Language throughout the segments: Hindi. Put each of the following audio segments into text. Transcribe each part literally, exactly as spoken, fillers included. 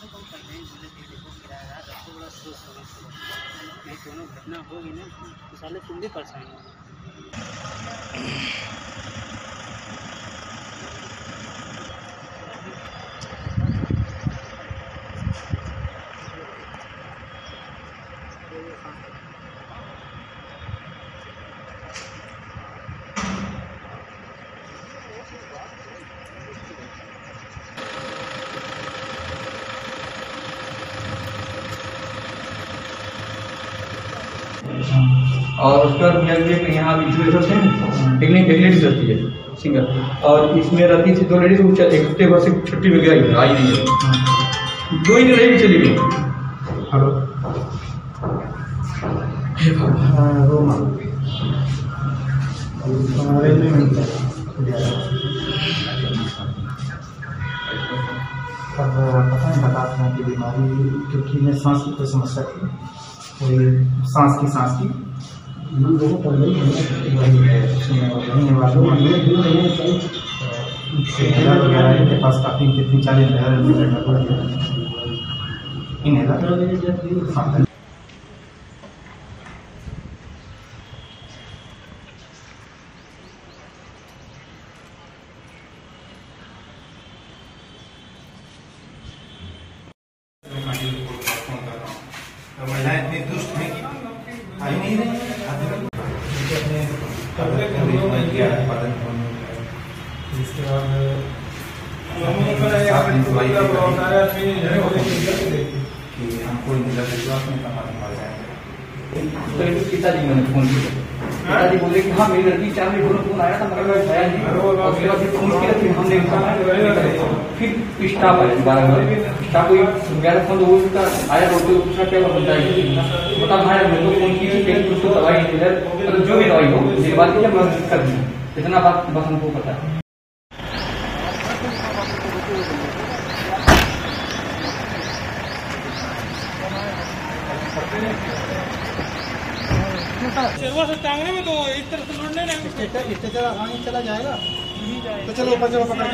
प्रशासन को कहते हैं जिले के देखो किराएदार रखो बड़ा सोच समझ करो, नहीं दोनों घटना होगी ना तो साले तुम भी परेशान हो। और उसका पर यहाँ लेडीज रहती है सिंगल, और इसमें रहती थी दो लेडीज, एक हफ्ते भर से छुट्टी में गई आई नहीं है, दो ही दिन भी चली गई। पता नहीं बताते हैं कि बीमारी क्योंकि मैं सांस की कोई समस्या थी, कोई सांस की सांस की पास। महिलाएं इतनी दुष्ट हैं कि आई नहीं रही हमको पिताजी मैंने फोन किया, पिताजी बोले कि हाँ मेरी लड़की चार बजे फोन आया था मगर फोन किया फिर हमने फिर स्टाफ आया बारह बजे स्टाफ ग्यारह फोन हो चुका आया बोलते पूछा क्या बताइए बता भाई हमको फोन किया उसको दवाई मतलब जो भी दवाई हो मेरी बात की मैं कर दी इतना बात बस हमको पता है। से टांगने में तो इस तरह से लुड़ने नहीं चला जाएगा तो चलो ऊपर चलो पकड़ के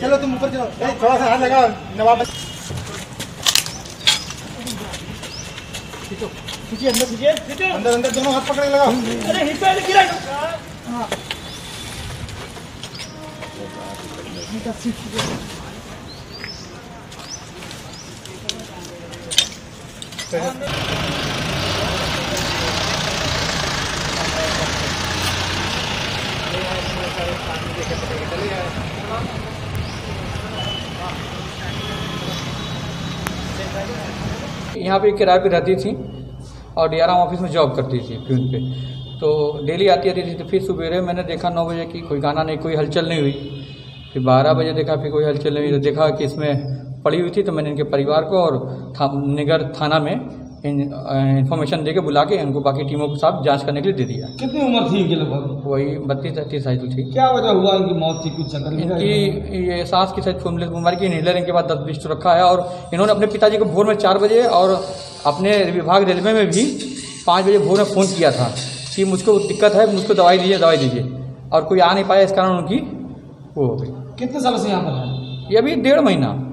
चलो तुम ऊपर चलो थोड़ा सा हाथ लगाओ नवाब अंदर अंदर अंदर दोनों हाथ पकड़ के लगाओ। अरे यहाँ पे किराए पे रहती थी और डीआरएम ऑफिस में जॉब करती थी प्यून पे, तो डेली आती आती थी। तो फिर सुबह मैंने देखा नौ बजे की कोई गाना नहीं कोई हलचल नहीं हुई, फिर बारह बजे देखा फिर कोई हलचल नहीं हुई, तो देखा कि इसमें पड़ी हुई थी। तो मैंने इनके परिवार को और था, निगर थाना में इन्फॉर्मेशन देके बुला के इनको बाकी टीमों के साथ जांच करने के लिए दे दिया। कितनी उम्र थी इनकी? लगभग वही बत्तीस तैतीस साल थी। क्या वजह हुआ इनकी मौत थी? कुछ चक्कर इनकी ये सांस की शायद फूमलेस बीमारी की इनहेलर इनके बाद दस बीस तो रखा है, और इन्होंने अपने पिताजी को भोर में चार बजे और अपने विभाग रेलवे में भी पाँच बजे भोर में फ़ोन किया था कि मुझको दिक्कत है मुझको दवाई दीजिए दवाई दीजिए, और कोई आ नहीं पाया इस कारण उनकी वो हो गई। कितने सालों से यहाँ पर है? ये अभी डेढ़ महीना।